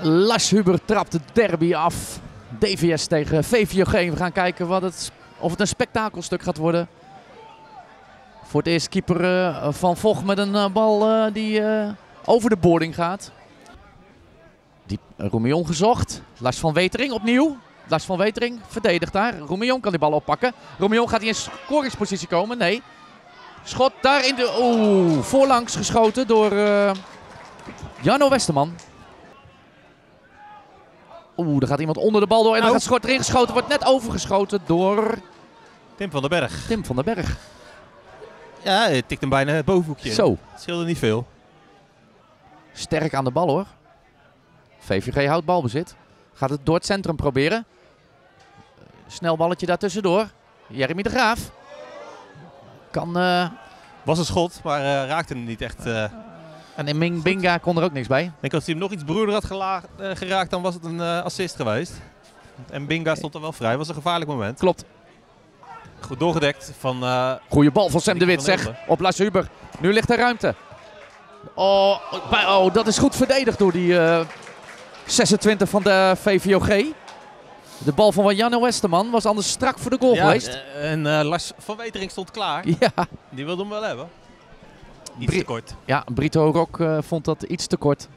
Lars Huber trapt de derby af. DVS tegen VVOG. We gaan kijken of het een spektakelstuk gaat worden. Voor het eerst keeper Van Vogt met een bal die over de boarding gaat. Diep Rumeon gezocht. Lars van Wetering opnieuw. Lars van Wetering verdedigt daar. Rumeon kan die bal oppakken. Rumeon gaat in scoringspositie komen. Nee. Schot daar in de... Oeh, voorlangs geschoten door Jarno Westerman. Oeh, daar gaat iemand onder de bal door en dan gaat schot erin geschoten. Wordt net overgeschoten door... Tim van den Berg. Tim van den Berg. Ja, hij tikt hem bijna het bovenhoekje. Zo. Het scheelde niet veel. Sterk aan de bal hoor. VVG houdt balbezit. Gaat het door het centrum proberen. Snel balletje daartussendoor. Jeremy de Graaf. Kan... Was een schot, maar raakte hem niet echt... En Ming Binga kon er ook niks bij. Ik denk dat hij hem nog iets broerder had geraakt, dan was het een assist geweest. En Binga stond er wel vrij. Was een gevaarlijk moment. Klopt. Goed doorgedekt van... Goeie bal van Sam de Wit, zeg. Op Lars Huber. Nu ligt er ruimte. Oh, dat is goed verdedigd door die 26 van de VVOG. De bal van Wajano Westerman was anders strak voor de goal geweest. En Lars van Wetering stond klaar. Ja. Die wilde hem wel hebben. Iets te kort. Ja, Brito Rock vond dat iets te kort.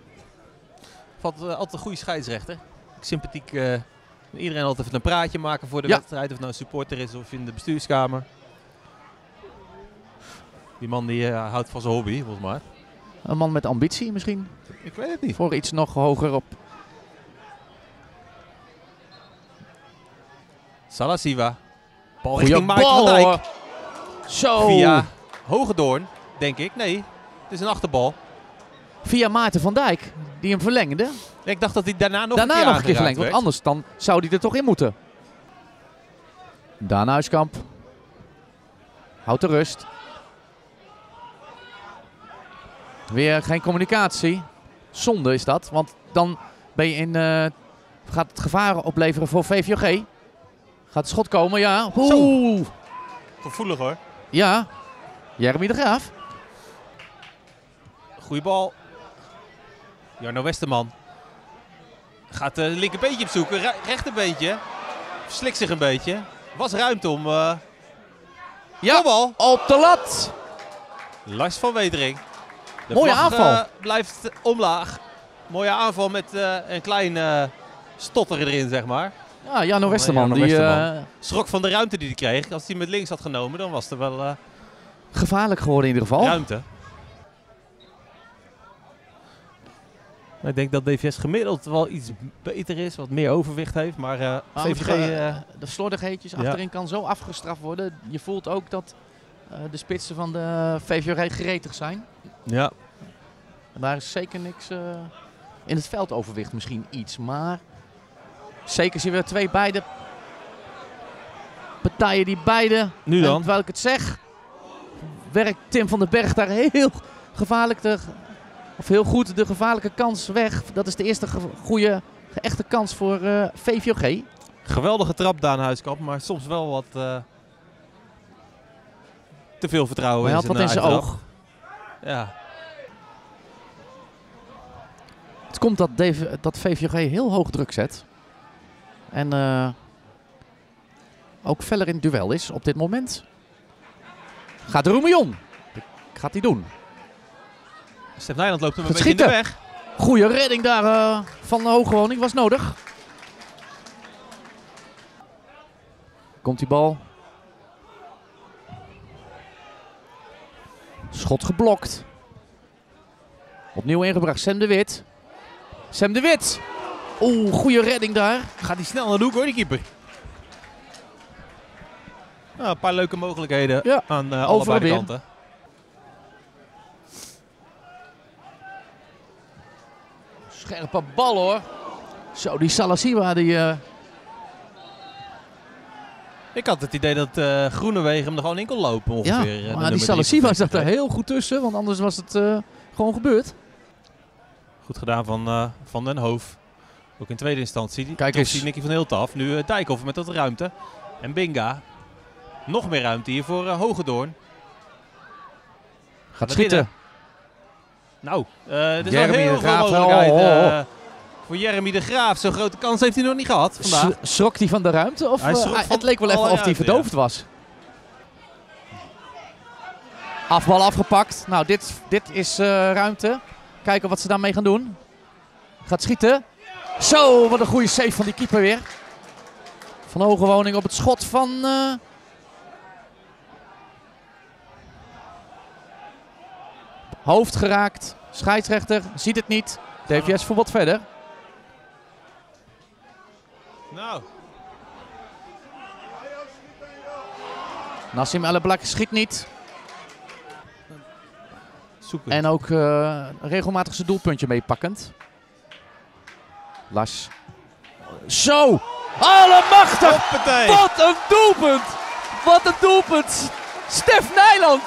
Valt altijd een goede scheidsrechter. Sympathiek. Iedereen altijd even een praatje maken voor de wedstrijd. Of nou een supporter is of in de bestuurskamer. Die man die houdt van zijn hobby, volgens mij. Een man met ambitie misschien? Ik weet het niet. Voor iets nog hoger op. Salasiva. Bal richting Maarten van Dijk. Zo. Via Hogedoorn. Denk ik. Nee, het is een achterbal. Via Maarten van Dijk, die hem verlengde. Ik dacht dat hij daarna nog een keer verlengd werd. Want anders dan zou hij er toch in moeten. Daan Huiskamp. Houdt de rust. Weer geen communicatie. Zonde is dat, want dan ben je in, gaat het gevaar opleveren voor VVOG. Gaat het schot komen, ja. Oeh. Gevoelig hoor. Ja, Jeremy de Graaf. Goeie bal. Jarno Westerman. Gaat het linkerbeentje opzoeken. Rechterbeentje. Slikt zich een beetje. Was ruimte om... Ja, bal. Op de lat. Lars van Wetering. De mooie vlag, aanval. Blijft omlaag. Mooie aanval met een klein stotter erin, zeg maar. Ja, Jarno Westerman. Jarno Westerman. Schrok van de ruimte die hij kreeg. Als hij met links had genomen, dan was er wel... Gevaarlijk geworden in ieder geval. Ruimte. Ik denk dat DVS gemiddeld wel iets beter is, wat meer overwicht heeft. Maar VVG, de slordigheidjes achterin kan zo afgestraft worden. Je voelt ook dat de spitsen van de VVG gretig zijn. Ja. En daar is zeker niks in het veldoverwicht misschien iets. Maar zeker zien we beide partijen die beide, nu dan. Terwijl ik het zeg... Werkt Tim van den Berg daar heel goed de gevaarlijke kans weg. Dat is de eerste goede, echte kans voor VVOG. Geweldige trap Daan Huiskamp, maar soms wel wat te veel vertrouwen. Hij had wat in zijn oog. Ja. Het komt dat VVOG heel hoog druk zet. En ook feller in het duel is op dit moment. Gaat Rumeon. Gaat hij doen. Stef Nijland loopt hem een beetje in de weg. Goeie redding daar van de Hogewoning. Was nodig. Komt die bal. Schot geblokt. Opnieuw ingebracht. Sam de Wit. Sam de Wit. Oeh, goede redding daar. Gaat hij snel naar de hoek hoor, die keeper. Nou, een paar leuke mogelijkheden aan allebei de kanten. Scherpe bal hoor. Zo, die Salasiva die... Ik had het idee dat Groenewegen hem er gewoon in kon lopen ongeveer. Ja, maar die Salasiva zat er heel goed tussen, want anders was het gewoon gebeurd. Goed gedaan van den Hoof. Ook in tweede instantie. Kijk eens. Nicky van Hilten af. Nu Dijkhof met dat ruimte. En Binga. Nog meer ruimte hier voor Hogedoorn. Gaat schieten. Nou, er is wel heel veel mogelijkheid voor Jeremy de Graaf. Zo'n grote kans heeft hij nog niet gehad vandaag. Schrok hij van de ruimte? Of, hij van het leek wel even of hij verdoofd was. Afbal afgepakt. Nou, dit is ruimte. Kijken wat ze daarmee gaan doen. Gaat schieten. Zo, wat een goede save van die keeper weer. Van Hogewoning op het schot van... Hoofd geraakt. Scheidsrechter ziet het niet. DVS verbod verder. Nou. Nassim El Alblak schiet niet. Zoeken. En ook regelmatig zijn doelpuntje meepakkend. Lars. Zo! Allemachtig! Hoppatee. Wat een doelpunt! Wat een doelpunt! Stef Nijland!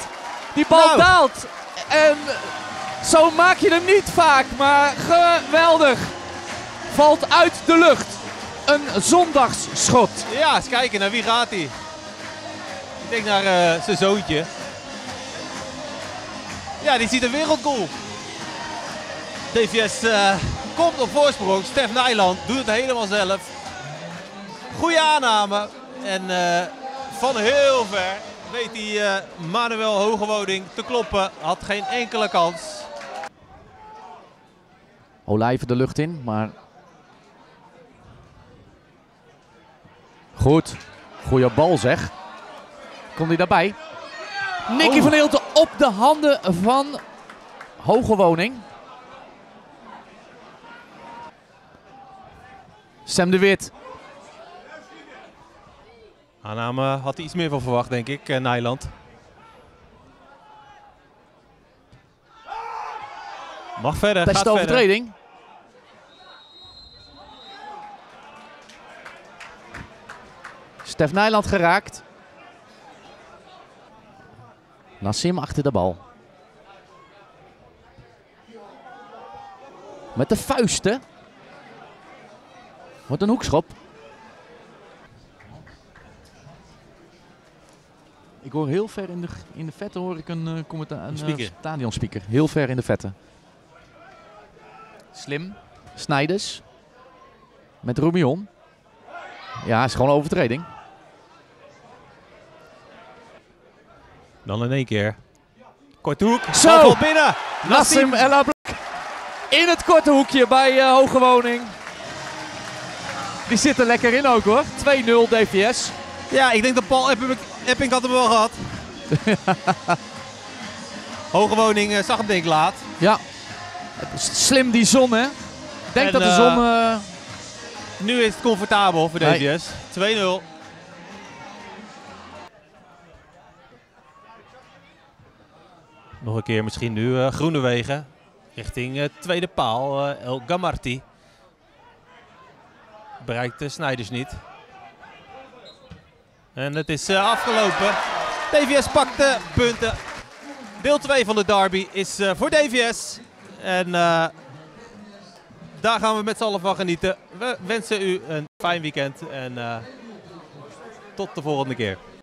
Die bal daalt. En zo maak je hem niet vaak, maar geweldig. Valt uit de lucht. Een zondagsschot. Ja, eens kijken naar wie gaat hij. Ik denk naar zijn zoontje. Ja, die ziet een wereldgoal. DVS komt op voorsprong. Stef Nijland doet het helemaal zelf. Goeie aanname. En van heel ver weet hij Manuel Hogewoning te kloppen. Had geen enkele kans. Olijven de lucht in, maar... Goed. Goeie bal zeg. Komt hij daarbij? Nicky van Hilten op de handen van Hogewoning. Sam de Wit. Aanname had hij iets meer van verwacht, denk ik, Nijland. Mag verder, beste gaat overtreding. Verder. Stef Nijland geraakt. Nassim achter de bal. Met de vuisten. Wordt een hoekschop. Ik hoor heel ver in de vette hoor ik een stadion speaker. Heel ver in de vette. Slim. Snijders. Met Rumeon. Ja, is gewoon een overtreding. Dan in één keer. Korte hoek. Zo! Binnen. Nassim El Alblak. In het korte hoekje bij Hogewoning. Die zit er lekker in ook hoor. 2-0 DVS. Ja, ik denk dat Paul Eppink had hem wel gehad. Hogewoning zag hem denk ik laat. Ja. Slim die zon hè. Ik denk dat de zon... Nu is het comfortabel voor DVS. Nee. 2-0. Nog een keer misschien nu Groenewegen richting tweede paal El Gamarti. Bereikt de Snijders niet. En het is afgelopen. DVS pakt de punten. Deel 2 van de derby is voor DVS. En daar gaan we met z'n allen van genieten. We wensen u een fijn weekend en tot de volgende keer.